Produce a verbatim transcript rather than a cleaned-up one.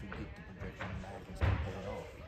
to get the projection and I can still pull it off.